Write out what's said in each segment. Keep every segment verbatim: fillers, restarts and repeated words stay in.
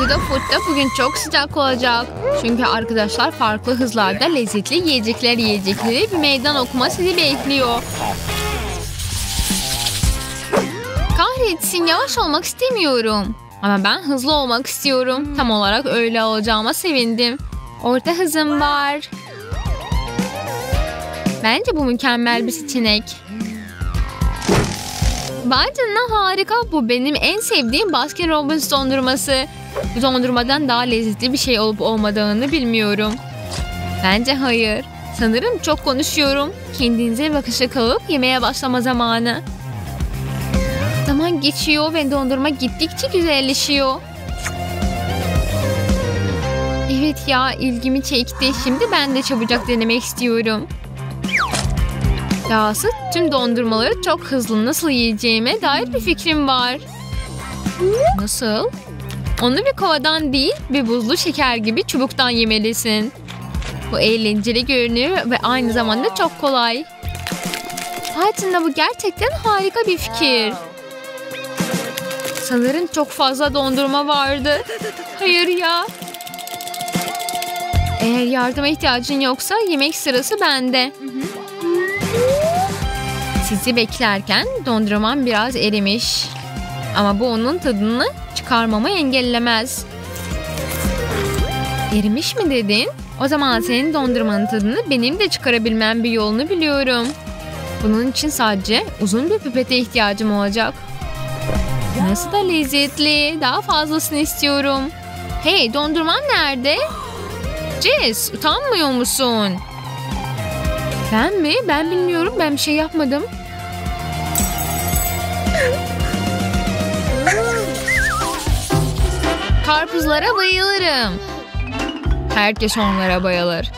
Multi D O Food'da bugün çok sıcak olacak. Çünkü arkadaşlar farklı hızlarda lezzetli yiyecekler yiyecekleri bir meydan okuma sizi bekliyor. Kahretsin, yavaş olmak istemiyorum. Ama ben hızlı olmak istiyorum. Tam olarak öyle olacağıma sevindim. Orta hızım var. Bence bu mükemmel bir seçenek. Vay canına, harika. Bu benim en sevdiğim Baskin Robbins dondurması. Bu dondurmadan daha lezzetli bir şey olup olmadığını bilmiyorum. Bence hayır. Sanırım çok konuşuyorum. Kendinize bakışa kalıp yemeğe başlama zamanı. Zaman geçiyor ve dondurma gittikçe güzelleşiyor. Evet ya, ilgimi çekti. Şimdi ben de çabucak denemek istiyorum. Dahası tüm dondurmaları çok hızlı nasıl yiyeceğime dair bir fikrim var. Nasıl? Onu bir kovadan değil, bir buzlu şeker gibi çubuktan yemelisin. Bu eğlenceli görünüyor ve aynı zamanda çok kolay. Aslında bu gerçekten harika bir fikir. Sanırım çok fazla dondurma vardı. Hayır ya. Eğer yardıma ihtiyacın yoksa yemek sırası bende. Sizi beklerken dondurmam biraz erimiş. Ama bu onun tadını çıkarmamı engellemez. Erimiş mi dedin? O zaman senin dondurmanın tadını benim de çıkarabilmem bir yolunu biliyorum. Bunun için sadece uzun bir pipete ihtiyacım olacak. Nasıl da lezzetli. Daha fazlasını istiyorum. Hey, dondurman nerede? Jess, utanmıyor musun? Ben mi? Ben bilmiyorum. Ben bir şey yapmadım. Karpuzlara bayılırım. Herkes onlara bayılır.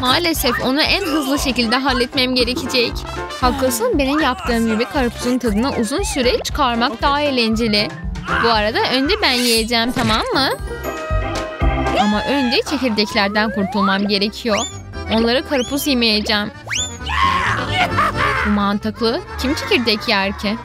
Maalesef onu en hızlı şekilde halletmem gerekecek. Haklısın, benim yaptığım gibi karpuzun tadını uzun süre çıkarmak daha eğlenceli. Bu arada önce ben yiyeceğim, tamam mı? Ama önce çekirdeklerden kurtulmam gerekiyor. Onlara karpuz yemeyeceğim. Bu mantıklı. Kim çekirdek yer ki?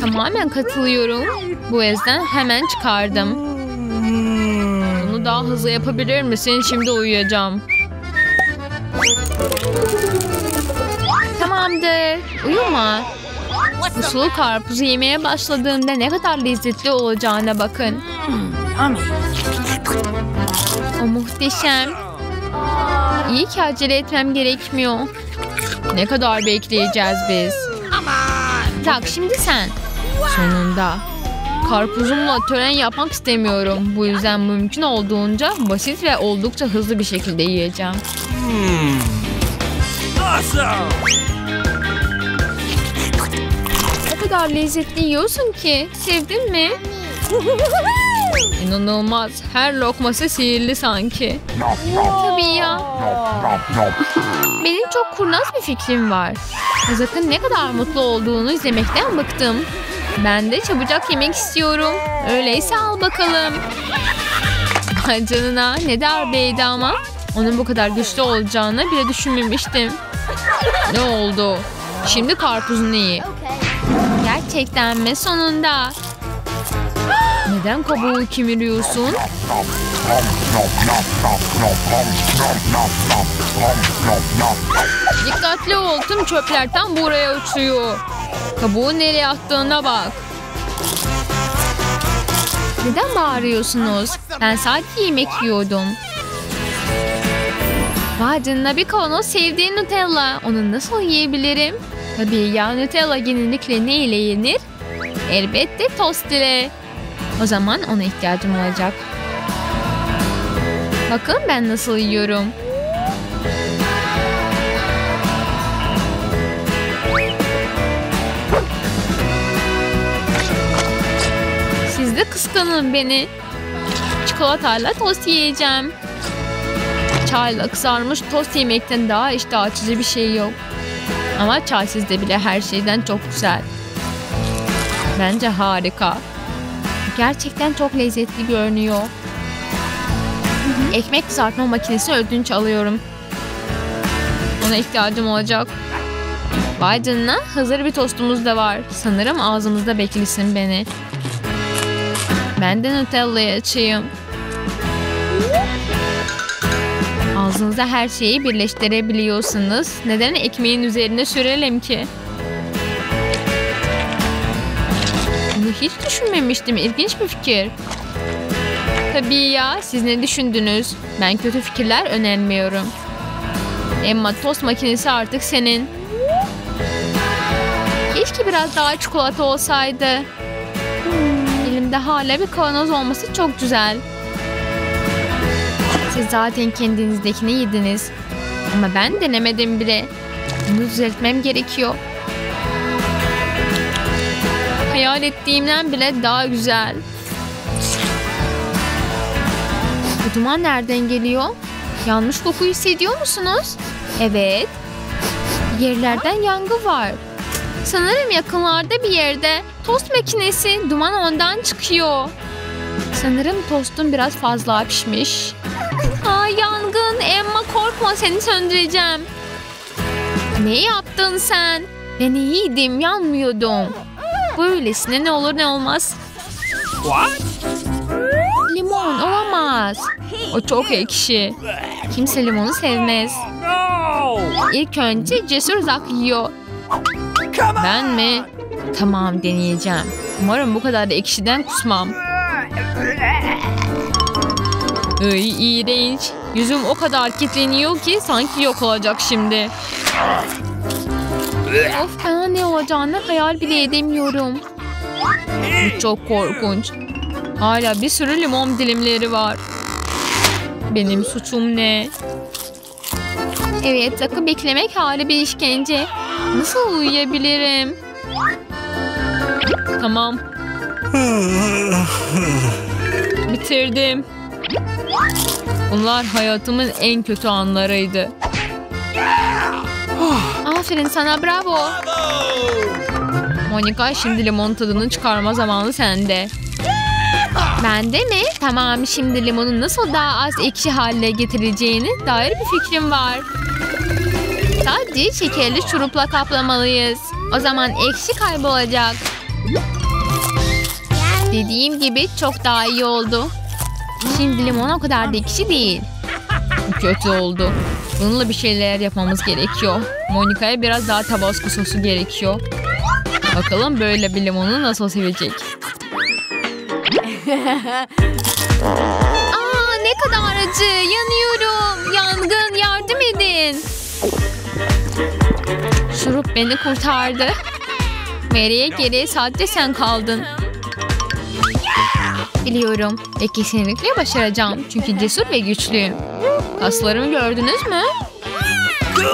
Tamamen katılıyorum. Bu yüzden hemen çıkardım. Daha hızlı yapabilir misin? Şimdi uyuyacağım. Tamamdır. Uyuma. Muslu karpuzu yemeye başladığında ne kadar lezzetli olacağına bakın. O muhteşem. İyi ki acele etmem gerekmiyor. Ne kadar bekleyeceğiz biz? Tak, şimdi sen. Sonunda. Karpuzumla tören yapmak istemiyorum. Bu yüzden mümkün olduğunca basit ve oldukça hızlı bir şekilde yiyeceğim. Hmm. Awesome. O kadar lezzetli yiyorsun ki. Sevdin mi? İnanılmaz. Her lokması sihirli sanki. Tabii ya. Benim çok kurnaz bir fikrim var. Uzak'ın ne kadar mutlu olduğunu izlemekten bıktım. Ben de çabucak yemek istiyorum. Öyleyse al bakalım. Ay canına, ne darbeydi ama. Onun bu kadar güçlü olacağını bile düşünmemiştim. Ne oldu? Şimdi karpuzunu ye. Gerçekten mi? Sonunda. Neden kabuğu kemiriyorsun? Dikkatli ol, tüm çöplerden buraya uçuyor. Kabuğu nereye attığına bak. Neden bağırıyorsunuz? Ben sadece yemek yiyordum. Vadin'la bir kavanoz sevdiğin Nutella. Onu nasıl yiyebilirim? Tabii ya, Nutella genellikle ne ile yenir? Elbette tost ile. O zaman ona ihtiyacım olacak. Bakın ben nasıl yiyorum. Siz de kıskanın beni. Çikolatayla tost yiyeceğim. Çayla kızarmış tost yemekten daha iştah açıcı bir şey yok. Ama çay sizde bile her şeyden çok güzel. Bence harika. Gerçekten çok lezzetli görünüyor. Ekmek kızartma makinesini ödünç alıyorum. Ona ihtiyacım olacak. Vay canına, hazır bir tostumuz da var. Sanırım ağzımızda beklesin beni. Ben de Nutella'yı açayım. Ağzınıza her şeyi birleştirebiliyorsunuz. Neden ekmeğin üzerine sürelim ki? Bunu hiç düşünmemiştim. İlginç bir fikir. Tabii ya, siz ne düşündünüz? Ben kötü fikirler önermiyorum. Emma, tost makinesi artık senin. Keşke biraz daha çikolata olsaydı. Hmm. Elimde hala bir kavanoz olması çok güzel. Siz zaten kendinizdekini yediniz. Ama ben denemedim bile. Bunu düzeltmem gerekiyor. Hayal ettiğimden bile daha güzel. Bu duman nereden geliyor? Yanlış koku hissediyor musunuz? Evet. Yerlerden yangı var. Sanırım yakınlarda bir yerde tost makinesi, duman ondan çıkıyor. Sanırım tostun biraz fazla pişmiş. Aa, yangın. Emma, korkma, seni söndüreceğim. Ne yaptın sen? Ben iyiydim, yanmıyordum. Böylesine ne olur ne olmaz. Limon olamaz. O çok ekşi. Kimse limonu sevmez. İlk önce Cesur Zak yiyor. Ben mi? Tamam, deneyeceğim. Umarım bu kadar da ekşiden kusmam. Ay, iğrenç. Yüzüm o kadar kilitleniyor ki sanki yok olacak şimdi. Of, bana ne olacağını hayal bile edemiyorum. Bu çok korkunç. Hala bir sürü limon dilimleri var. Benim suçum ne? Evet, Zak'ı beklemek hali bir işkence. Nasıl uyuyabilirim? Tamam. Bitirdim. Bunlar hayatımın en kötü anlarıydı. Aferin sana, bravo. Monika, şimdi limonun tadını çıkarma zamanı sende. Bende mi? Tamam, şimdi limonun nasıl daha az ekşi haline getireceğini dair bir fikrim var. Sadece şekerli şurupla kaplamalıyız. O zaman ekşi kaybolacak. Dediğim gibi çok daha iyi oldu. Şimdi limon o kadar da ekşi değil. Kötü oldu. Bununla bir şeyler yapmamız gerekiyor. Monika'ya biraz daha tabasco sosu gerekiyor. Bakalım böyle bir limonu nasıl sevecek. Aa, ne kadar acı. Yanıyorum. Yangın, yardım edin. Şurup beni kurtardı. Mary'e geriye sadece sen kaldın. Biliyorum ve kesinlikle başaracağım. Çünkü cesur ve güçlüyüm. Kaslarımı gördünüz mü?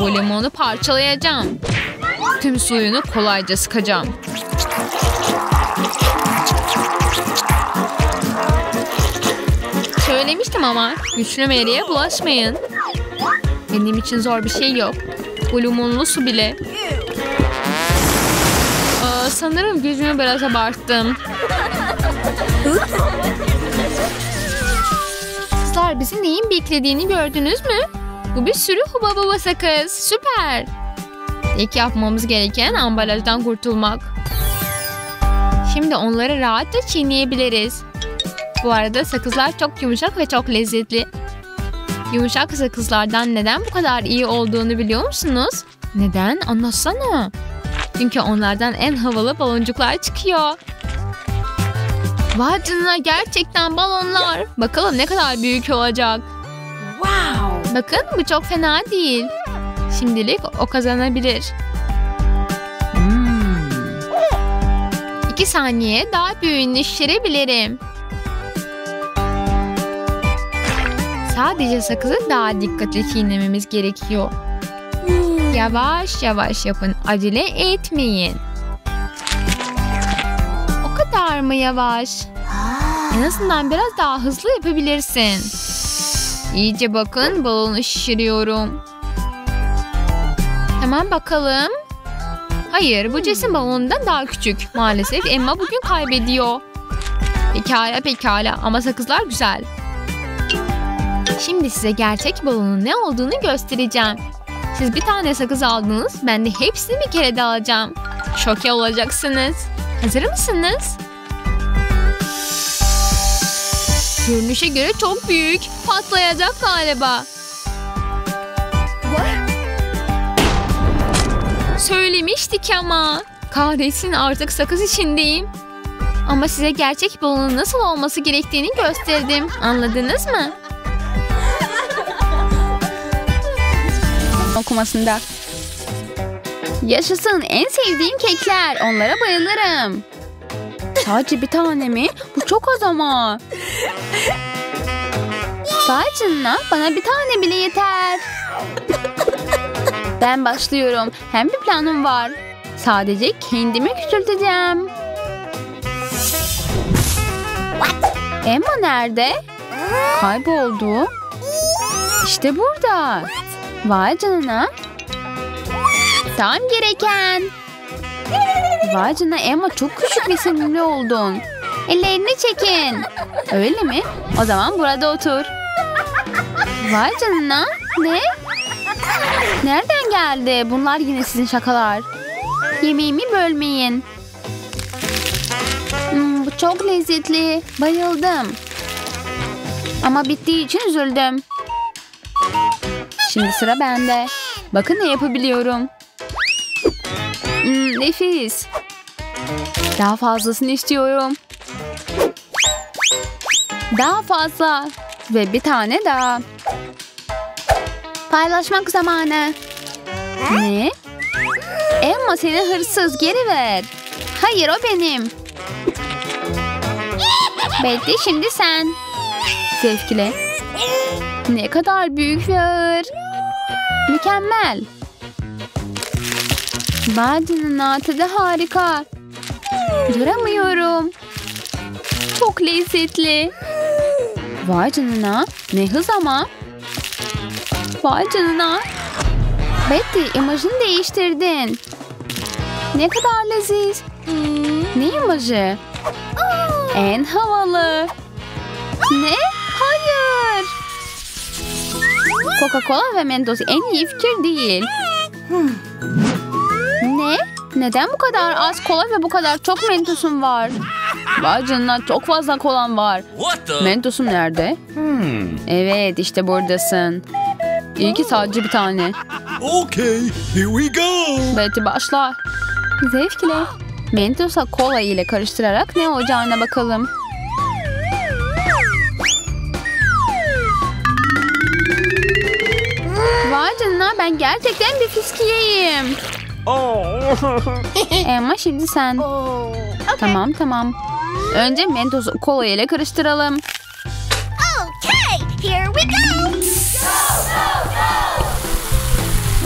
Bu limonu parçalayacağım. Tüm suyunu kolayca sıkacağım. Söylemiştim ama güçlü Mary'e bulaşmayın. Benim için zor bir şey yok. Bu limonlu su bile. Aa, sanırım gözümü biraz abarttım. Kızlar, bizi neyin beklediğini gördünüz mü? Bu bir sürü huba baba sakız. Süper. İlk yapmamız gereken ambalajdan kurtulmak. Şimdi onları rahatça çiğneyebiliriz. Bu arada sakızlar çok yumuşak ve çok lezzetli. Yumuşak sakızlardan neden bu kadar iyi olduğunu biliyor musunuz? Neden? Anlatsana. Çünkü onlardan en havalı baloncuklar çıkıyor. Vay canına, gerçekten balonlar. Bakalım ne kadar büyük olacak. Wow. Bakın, bu çok fena değil. Şimdilik o kazanabilir. Hmm. İki saniye daha büyüğünü şişirebilirim. Sadece sakızı daha dikkatli çiğnememiz gerekiyor. Yavaş yavaş yapın. Acele etmeyin. O kadar mı yavaş? En azından biraz daha hızlı yapabilirsin. İyice bakın, balonu şişiriyorum. Tamam, bakalım. Hayır, bu Jess'in balonundan daha küçük. Maalesef Emma bugün kaybediyor. Pekala pekala, ama sakızlar güzel. Şimdi size gerçek balonun ne olduğunu göstereceğim. Siz bir tane sakız aldınız, ben de hepsini bir kere de alacağım. Şoke olacaksınız. Hazır mısınız? Görünüşe göre çok büyük. Patlayacak galiba. Söylemiştik ama. Kahretsin, artık sakız içindeyim. Ama size gerçek balonun nasıl olması gerektiğini gösterdim. Anladınız mı? Okumasında. Yaşasın, en sevdiğim kekler. Onlara bayılırım. Sadece bir tane mi? Bu çok az ama. Sadece bana bir tane bile yeter. Ben başlıyorum. Hem bir planım var. Sadece kendimi küçülteceğim. Emma nerede? Kayboldu. İşte burada. Vay canına. Tam gereken. Vay canına, Emma çok küçük bir sinirli oldun. Ellerini çekin. Öyle mi? O zaman burada otur. Vay canına. Ne? Nereden geldi? Bunlar yine sizin şakalar. Yemeğimi bölmeyin. Hmm, bu çok lezzetli. Bayıldım. Ama bittiği için üzüldüm. Şimdi sıra bende. Bakın ne yapabiliyorum. Hmm, nefis. Daha fazlasını istiyorum. Daha fazla. Ve bir tane daha. Paylaşmak zamanı. Ne? Emma seni hırsız, geri ver. Hayır, o benim. Bekle, şimdi sen. Zevkle. Ne kadar büyük ve ağır. Mükemmel. Badinin atı da harika. Duramıyorum. Çok lezzetli. Vay canına. Ne hız ama. Vay canına. Betty, imajını değiştirdin. Ne kadar leziz. Ne imajı? En havalı. Ne? Hayır. Coca-Cola ve Mentos en iyi fikir değil. Ne? Neden bu kadar az kola ve bu kadar çok Mentos'un var? Vay canına, çok fazla kolan var. Mentos'un nerede? Hmm. Evet, işte buradasın. İyi ki sadece bir tane. Okay, here we go. Betty, başla. Zevkle. Mentos'a kola ile karıştırarak ne olacağına bakalım. Vay canına, ben gerçekten bir fiskiyeyim. Emma, şimdi sen. Okay. Tamam tamam. Önce Mentos'u kola ile karıştıralım. Okay, here we go. Go, go,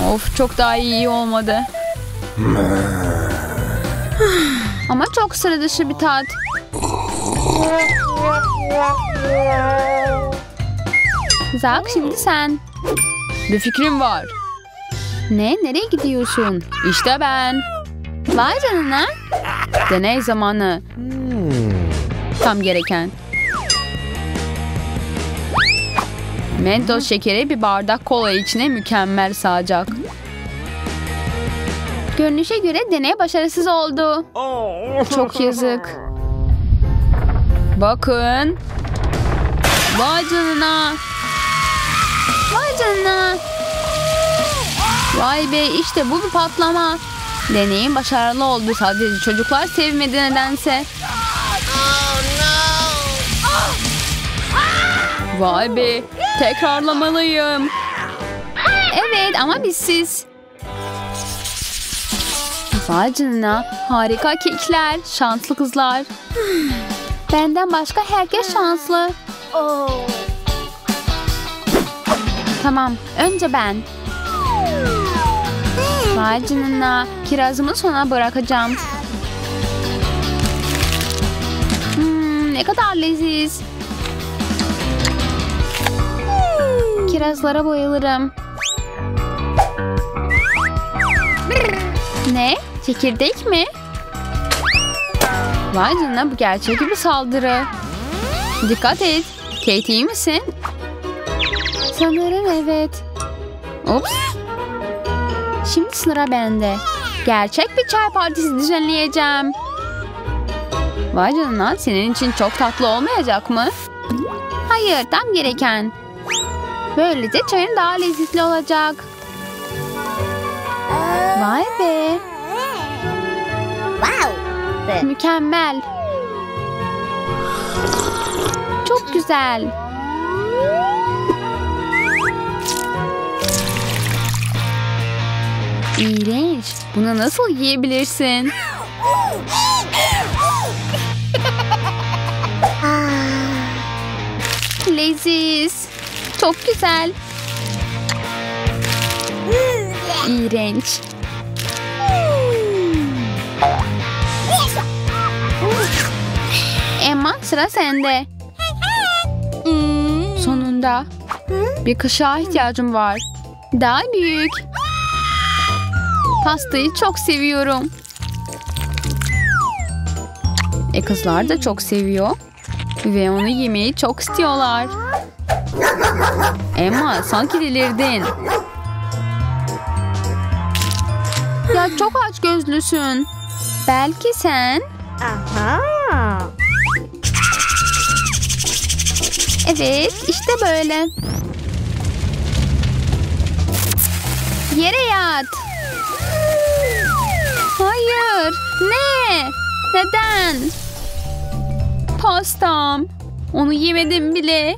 go. Of, çok daha iyi olmadı. Ama çok sıra dışı bir tat. Zak, şimdi sen. Bir fikrim var. Ne? Nereye gidiyorsun? İşte ben. Vay canına. Deney zamanı. Tam gereken. Mentos şekeri bir bardak kola içine mükemmel sığacak. Görünüşe göre deney başarısız oldu. Çok yazık. Bakın. Vay canına. Vay canına. Vay be, işte bu bir patlama. Deneyim başarılı oldu. Sadece çocuklar sevmedi nedense. Vay be, tekrarlamalıyım. Evet, ama bizsiz. Vay canına, harika kekler, şanslı kızlar. Benden başka herkes şanslı. Tamam, önce ben. Vay canına, kirazımı sona bırakacağım. Hmm, ne kadar leziz. Kirazlara bayılırım. Ne? Çekirdek mi? Vay canına, bu gerçek bir saldırı. Dikkat et. Kate, iyi misin? Sanırım evet. Ups. Şimdi sıra bende. Gerçek bir çay partisi düzenleyeceğim. Vay canına, senin için çok tatlı olmayacak mı? Hayır, tam gereken. Böylece çayın daha lezzetli olacak. Vay be. Wow. Mükemmel. Çok güzel. İğrenç. Bunu nasıl yiyebilirsin? Leziz. Çok güzel. İğrenç. Emma, sıra sende. Sonunda. Bir kaşığa ihtiyacım var. Daha büyük. Pastayı çok seviyorum. E kızlar da çok seviyor. Ve onu yemeyi çok istiyorlar. Emma, sanki delirdin. Ya çok açgözlüsün. Belki sen... Aha. Evet, işte böyle. Yere yat. Hayır. Ne? Neden? Pastam. Onu yemedim bile.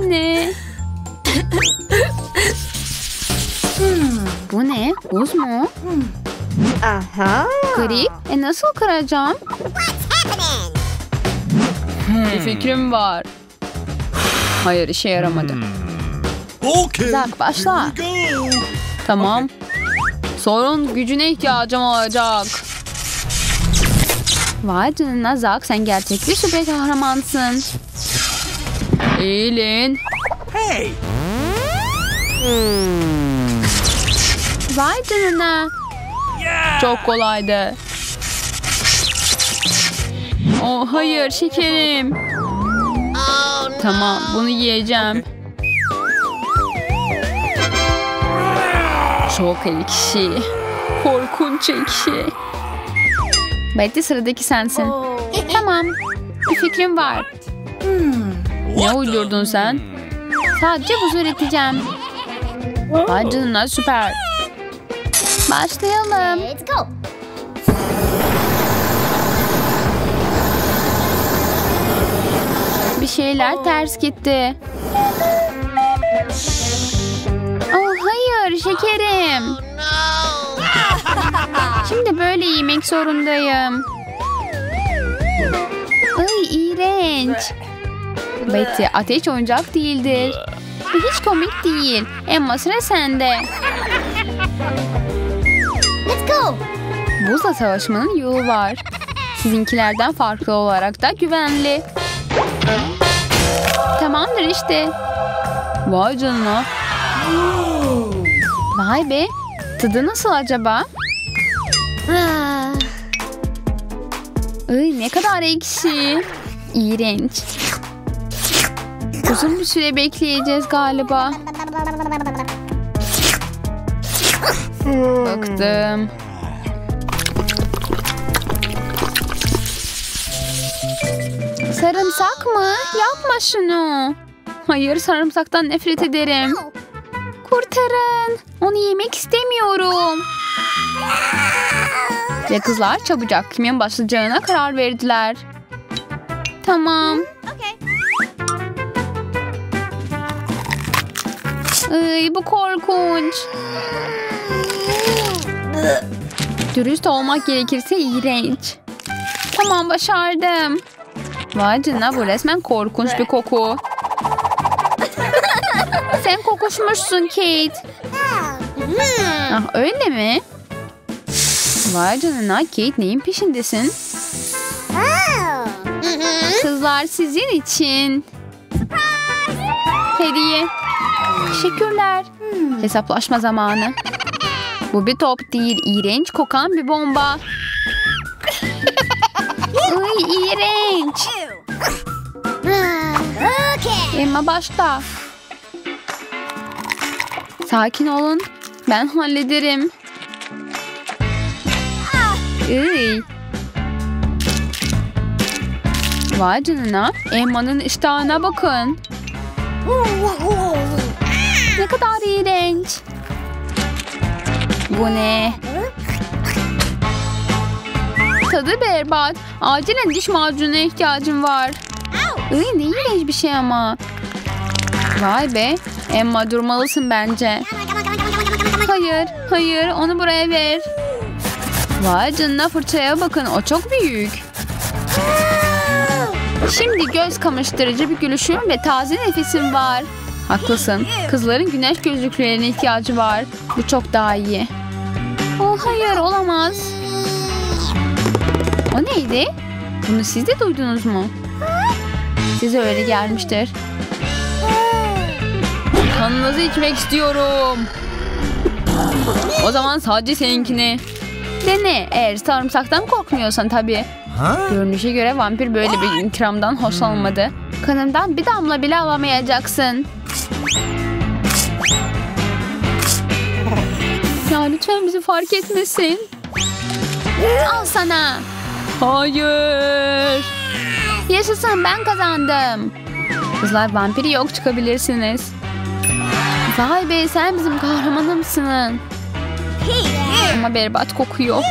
Ne? Hmm, bu ne? Buz mu? Aha. Garip. E nasıl kıracağım? Hmm. Bir fikrim var. Hayır, işe yaramadı. Okay. Zak, başla. Tamam. Okay. Sorun gücüne ihtiyacım olacak. Vay canına Zak, sen gerçek bir süper kahramansın. Eğilin. Hey. Hmm. Vay canına. Yeah. Çok kolaydı. Oh hayır şekerim. Oh, no. Tamam, bunu yiyeceğim. Çok ekşi. Korkunç ekşi. Betty, sıradaki sensin. Oh. Tamam. Bir fikrim var. Hmm. Ne uydurdun sen? Sadece buz üreteceğim. Vay canına, süper. Başlayalım. Let's go. Bir şeyler oh. ters gitti. Oh hayır şekerim. Oh, no. Şimdi böyle yemek zorundayım. Ay iğrenç. Betty, ateş oyuncak değildir. Hiç komik değil. Emma, sıra sende. Let's go. Buzla savaşmanın yolu var. Sizinkilerden farklı olarak da güvenli. Tamamdır işte. Vay canına. Vay be. Tadı nasıl acaba? Ay, ne kadar ekşi. İğrenç. Uzun bir süre bekleyeceğiz galiba. Baktım. Sarımsak mı? Yapma şunu. Hayır, sarımsaktan nefret ederim. Kurtarın. Onu yemek istemiyorum. Ve kızlar çabucak kimin başlayacağına karar verdiler. Tamam. Ay, bu korkunç. Dürüst olmak gerekirse iğrenç. Tamam, başardım. Vay canına, bu resmen korkunç bir koku. Sen kokuşmuşsun Kate. Ah, öyle mi? Vay canına, Kate, neyin peşindesin? Kızlar, sizin için. Hediye. Teşekkürler. Hmm. Hesaplaşma zamanı. Bu bir top değil. İğrenç kokan bir bomba. Ay, iğrenç. Okay. Emma, başla. Sakin olun. Ben hallederim. Ay. Vay canına, Emma'nın iştahına bakın. Ne kadar iğrenç. Bu ne? Tadı berbat. Acilen diş macununa ihtiyacım var. Iy, ne iğrenç bir şey ama. Vay be. Emma durmalısın bence. Hayır, hayır. Onu buraya ver. Vay canına, fırçaya bakın. O çok büyük. Şimdi göz kamaştırıcı bir gülüşüm ve taze nefesim var. Haklısın. Kızların güneş gözlüklerine ihtiyacı var. Bu çok daha iyi. Oh hayır, olamaz. O neydi? Bunu siz de duydunuz mu? Size öyle gelmiştir. Kanınızı içmek istiyorum. O zaman sadece seninkini. Dene, eğer sarımsaktan korkmuyorsan tabii. Görünüşe göre vampir böyle bir ikramdan hoşlanmadı. Kanımdan bir damla bile alamayacaksın. Ya lütfen bizi fark etmesin. Al sana. Hayır. Yaşasın, ben kazandım. Kızlar, vampiri yok, çıkabilirsiniz. Vay be, sen bizim kahramanımsın. Ama berbat kokuyor.